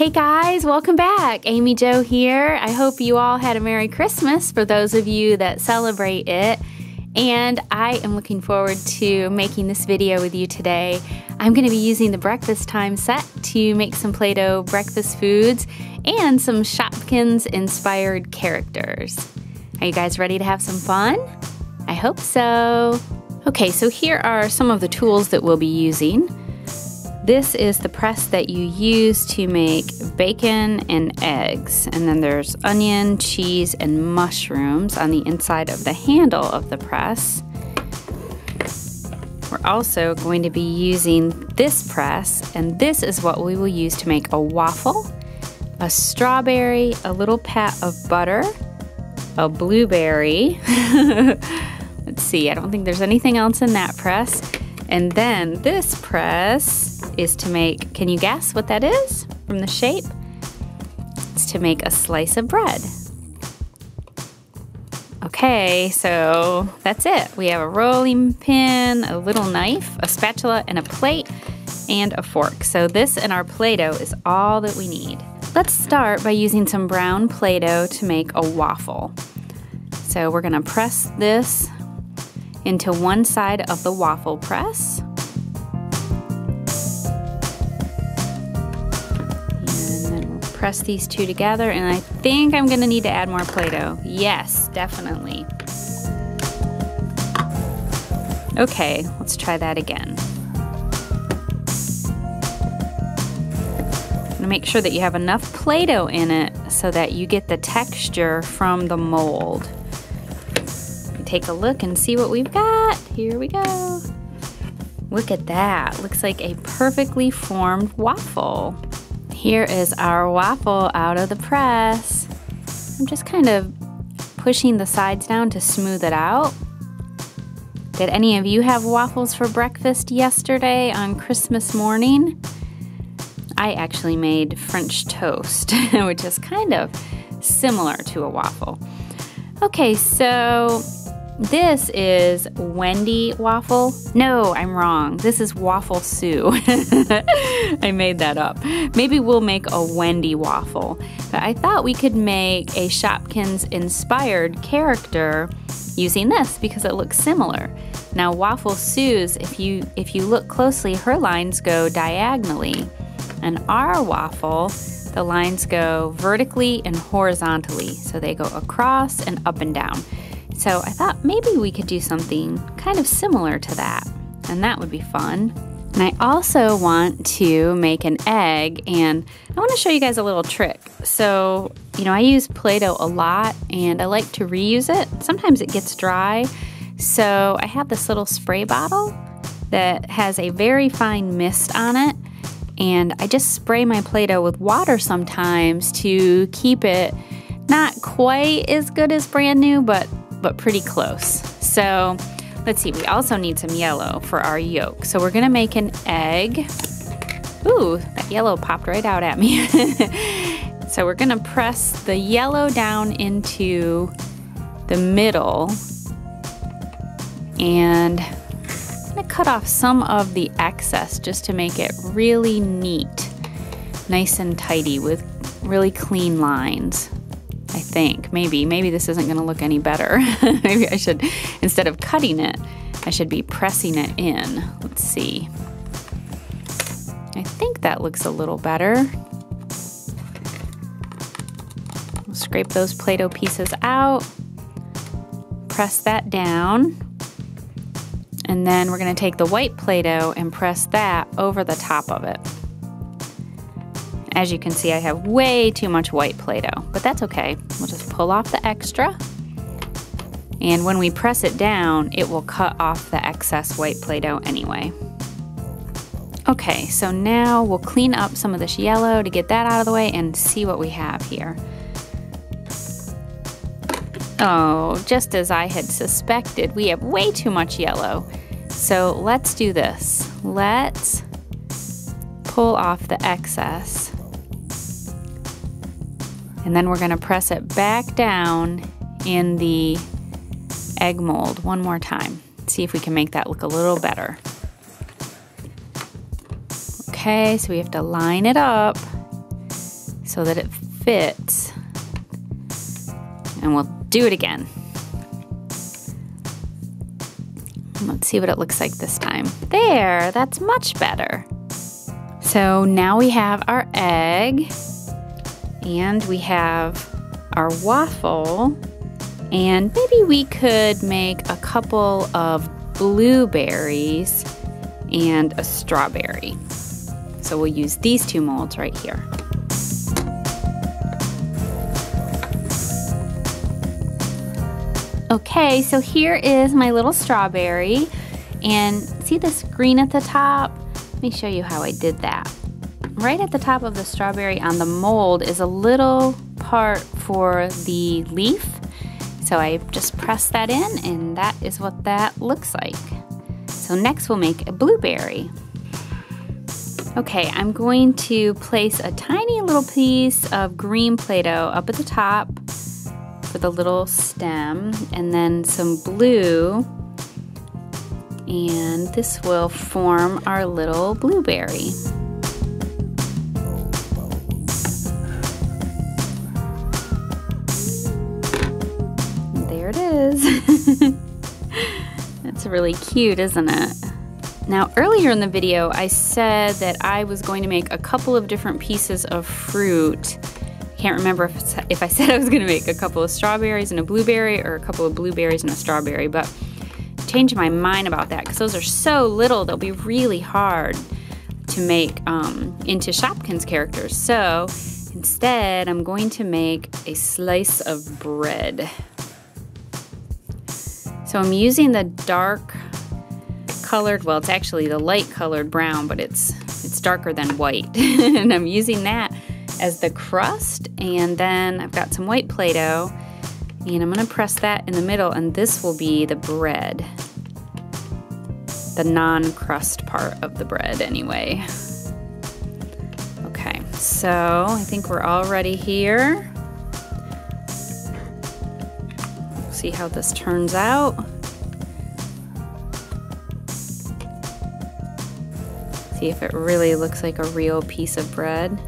Hey guys, welcome back. Amy Jo here. I hope you all had a Merry Christmas for those of you that celebrate it. And I am looking forward to making this video with you today. I'm going to be using the breakfast time set to make some Play-Doh breakfast foods and some Shopkins inspired characters. Are you guys ready to have some fun? I hope so. Okay, so here are some of the tools that we'll be using. This is the press that you use to make bacon and eggs. And then there's onion, cheese, and mushrooms on the inside of the handle of the press. We're also going to be using this press, and this is what we will use to make a waffle, a strawberry, a little pat of butter, a blueberry. Let's see, I don't think there's anything else in that press. And then this press is to make, can you guess what that is from the shape? It's to make a slice of bread. Okay, so that's it. We have a rolling pin, a little knife, a spatula, and a plate, and a fork. So this and our Play-Doh is all that we need. Let's start by using some brown Play-Doh to make a waffle. So we're gonna press this into one side of the waffle press. Press these two together, and I think I'm gonna need to add more Play-Doh. Yes, definitely. Okay, let's try that again. I'm gonna make sure that you have enough Play-Doh in it so that you get the texture from the mold. Take a look and see what we've got. Here we go. Look at that, looks like a perfectly formed waffle. Here is our waffle out of the press. I'm just kind of pushing the sides down to smooth it out. Did any of you have waffles for breakfast yesterday on Christmas morning? I actually made French toast, which is kind of similar to a waffle. Okay, so this is Wendy Waffle. No, I'm wrong. This is Waffle Sue. I made that up. Maybe we'll make a Wendy Waffle. But I thought we could make a Shopkins inspired character using this because it looks similar. Now Waffle Sue's, if you look closely, her lines go diagonally. And our waffle, the lines go vertically and horizontally. So they go across and up and down. So I thought maybe we could do something kind of similar to that, and that would be fun. And I also want to make an egg, and I want to show you guys a little trick. So, you know, I use Play-Doh a lot, and I like to reuse it. Sometimes it gets dry, so I have this little spray bottle that has a very fine mist on it, and I just spray my Play-Doh with water sometimes to keep it not quite as good as brand new, but pretty close. So let's see, we also need some yellow for our yolk. So we're gonna make an egg. Ooh, that yellow popped right out at me. So we're gonna press the yellow down into the middle, and I'm gonna cut off some of the excess just to make it really neat, nice and tidy with really clean lines. I think maybe this isn't gonna look any better. Maybe I should, instead of cutting it, I should be pressing it in. Let's see. I think that looks a little better. We'll scrape those Play-Doh pieces out, press that down, and then we're gonna take the white Play-Doh and press that over the top of it. As you can see, I have way too much white Play-Doh, but that's okay. We'll just pull off the extra, and when we press it down, it will cut off the excess white Play-Doh anyway. Okay, so now we'll clean up some of this yellow to get that out of the way and see what we have here. Oh, just as I had suspected, we have way too much yellow. So let's do this. Let's pull off the excess. And then we're gonna press it back down in the egg mold one more time. See if we can make that look a little better. Okay, so we have to line it up so that it fits. And we'll do it again. Let's see what it looks like this time. There, that's much better. So now we have our egg, and we have our waffle, and maybe we could make a couple of blueberries and a strawberry. So we'll use these two molds right here. Okay, so here is my little strawberry, and see this green at the top? Let me show you how I did that. Right at the top of the strawberry on the mold is a little part for the leaf, so I just press that in, and that is what that looks like. So next we'll make a blueberry. Okay, I'm going to place a tiny little piece of green Play-Doh up at the top for the little stem, and then some blue, and this will form our little blueberry. And there it is. That's really cute, isn't it? Now, earlier in the video, I said that I was going to make a couple of different pieces of fruit. Can't remember if I said I was going to make a couple of strawberries and a blueberry or a couple of blueberries and a strawberry, but I changed my mind about that because those are so little, they'll be really hard to make into Shopkins characters. So instead, I'm going to make a slice of bread. So I'm using the dark colored, well, it's actually the light colored brown, but it's darker than white, and I'm using that as the crust, and then I've got some white Play-Doh, and I'm gonna press that in the middle, and this will be the bread. The non-crust part of the bread anyway. Okay, so I think we're all ready here. We'll see how this turns out. See if it really looks like a real piece of bread.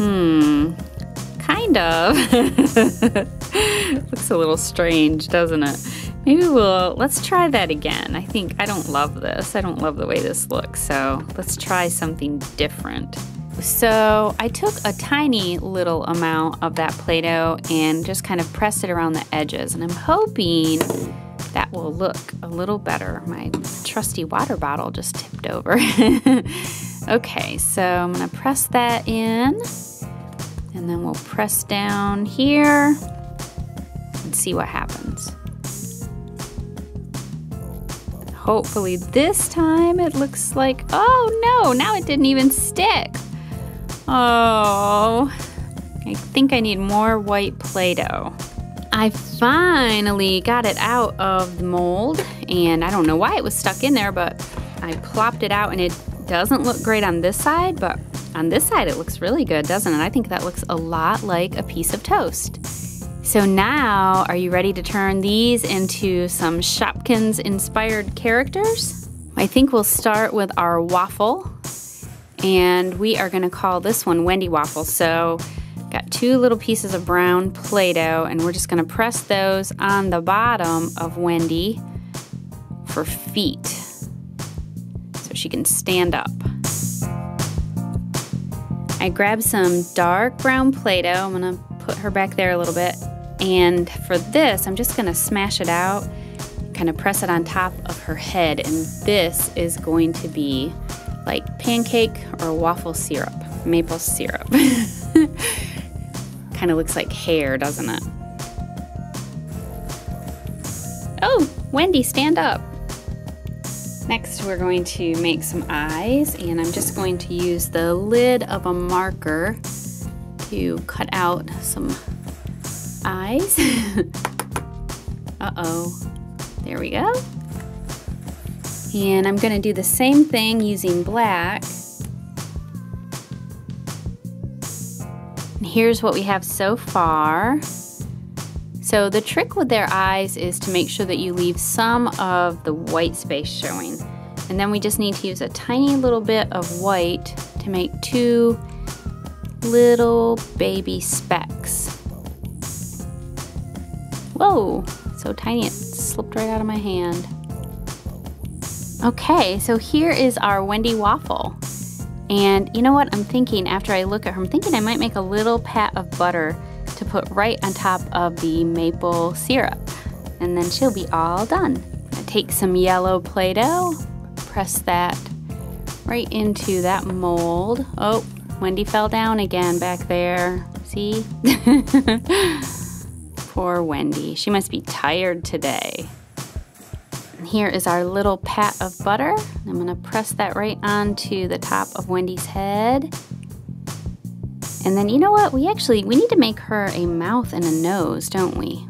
Kind of. Looks a little strange, doesn't it? Maybe let's try that again. I don't love this. I don't love the way this looks, so let's try something different. So I took a tiny little amount of that Play-Doh and just kind of pressed it around the edges, and I'm hoping that will look a little better. My trusty water bottle just tipped over. Okay, so I'm gonna press that in, and then we'll press down here and see what happens. Hopefully this time it looks like, oh no, now it didn't even stick. Oh, I think I need more white Play-Doh. I finally got it out of the mold, and I don't know why it was stuck in there, but I plopped it out, and it doesn't look great on this side, but on this side it looks really good, doesn't it? I think that looks a lot like a piece of toast. So now, are you ready to turn these into some Shopkins inspired characters? I think we'll start with our waffle, and we are gonna call this one Wendy Waffle. So got two little pieces of brown Play-Doh, and we're just gonna press those on the bottom of Wendy for feet. She can stand up. I grabbed some dark brown Play-Doh. I'm gonna put her back there a little bit. And for this, I'm just gonna smash it out, kind of press it on top of her head. And this is going to be like pancake or waffle syrup, maple syrup. Kind of looks like hair, doesn't it? Oh, Wendy, stand up. Next, we're going to make some eyes, and I'm just going to use the lid of a marker to cut out some eyes. Uh-oh. There we go. And I'm gonna do the same thing using black. And here's what we have so far. So the trick with their eyes is to make sure that you leave some of the white space showing. And then we just need to use a tiny little bit of white to make two little baby specks. Whoa, so tiny it slipped right out of my hand. Okay, so here is our Wendy waffle. And you know what I'm thinking after I look at her? I'm thinking I might make a little pat of butter to put right on top of the maple syrup. And then she'll be all done. I take some yellow Play-Doh, press that right into that mold. Oh, Wendy fell down again back there. See? Poor Wendy. She must be tired today. And here is our little pat of butter. I'm going to press that right onto the top of Wendy's head. And then you know what? We need to make her a mouth and a nose, don't we?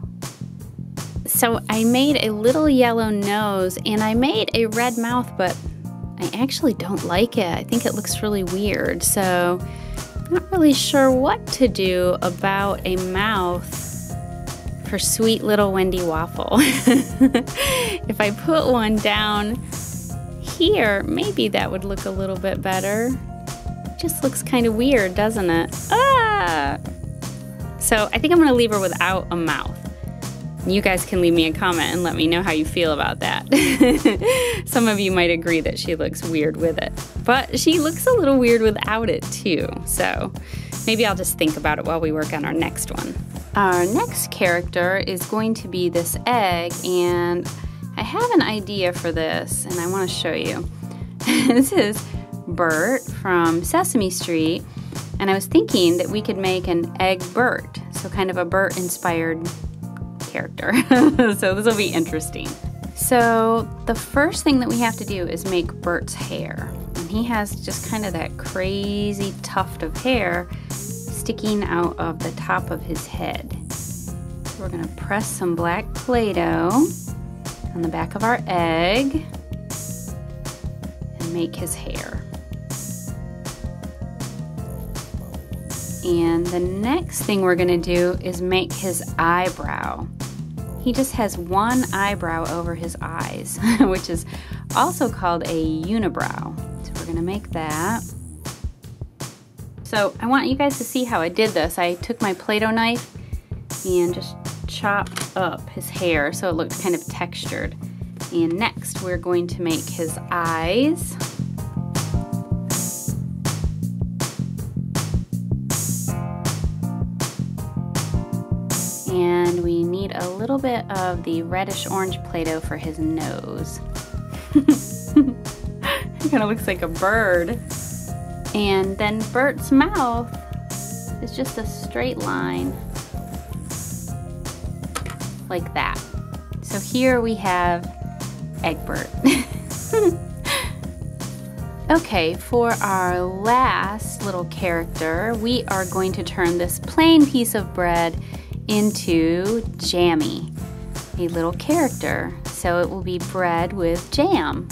So I made a little yellow nose and I made a red mouth, but I actually don't like it. I think it looks really weird. So I'm not really sure what to do about a mouth for sweet little Wendy Waffle. If I put one down here, maybe that would look a little bit better. It just looks kind of weird, doesn't it? Ah! So I think I'm gonna leave her without a mouth. You guys can leave me a comment and let me know how you feel about that. Some of you might agree that she looks weird with it, but she looks a little weird without it too. So maybe I'll just think about it while we work on our next one. Our next character is going to be this egg, and I have an idea for this, and I want to show you. This is Bert from Sesame Street, and I was thinking that we could make an Eggbert, so kind of a Bert-inspired character. So this will be interesting. So the first thing that we have to do is make Bert's hair, and he has just kind of that crazy tuft of hair sticking out of the top of his head. So we're gonna press some black Play-Doh on the back of our egg and make his hair. And the next thing we're gonna do is make his eyebrow. He just has one eyebrow over his eyes, which is also called a unibrow. So we're gonna make that. So I want you guys to see how I did this. I took my Play-Doh knife and just chopped up his hair so it looked kind of textured. And next we're going to make his eyes. And we need a little bit of the reddish-orange Play-Doh for his nose. It kind of looks like a bird. And then Bert's mouth is just a straight line like that. So here we have Eggbert. Okay, for our last little character, we are going to turn this plain piece of bread into Jammy, a little character. So it will be bread with jam.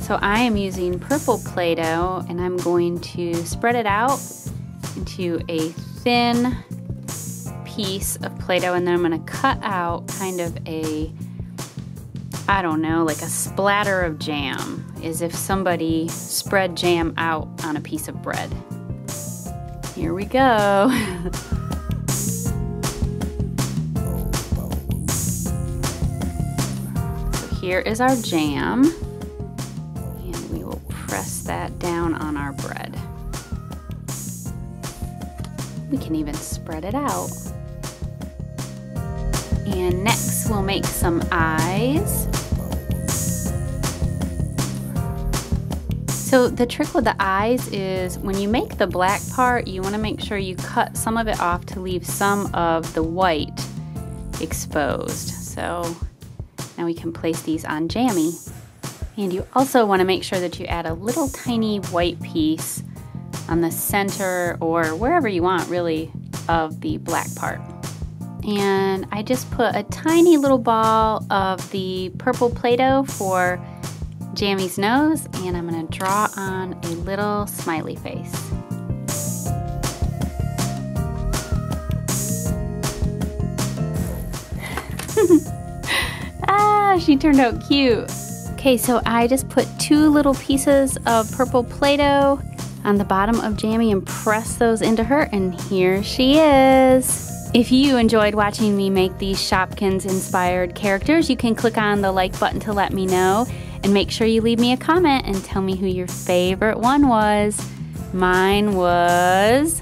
So I am using purple Play-Doh and I'm going to spread it out into a thin piece of Play-Doh, and then I'm gonna cut out kind of a, I don't know, like a splatter of jam, as if somebody spread jam out on a piece of bread. Here we go. So here is our jam. Press that down on our bread. We can even spread it out. And next we'll make some eyes. So the trick with the eyes is when you make the black part, you want to make sure you cut some of it off to leave some of the white exposed. So now we can place these on Jammy. And you also want to make sure that you add a little tiny white piece on the center or wherever you want, really, of the black part. And I just put a tiny little ball of the purple Play-Doh for Jammy's nose, and I'm going to draw on a little smiley face. Ah, she turned out cute. Okay, so I just put two little pieces of purple Play-Doh on the bottom of Jammy and press those into her, and here she is. If you enjoyed watching me make these Shopkins inspired characters, you can click on the like button to let me know, and make sure you leave me a comment and tell me who your favorite one was. Mine was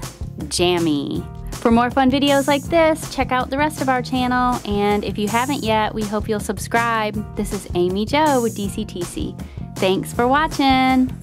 Jammy. For more fun videos like this, check out the rest of our channel, and if you haven't yet, we hope you'll subscribe. This is Amy Jo with DCTC. Thanks for watching.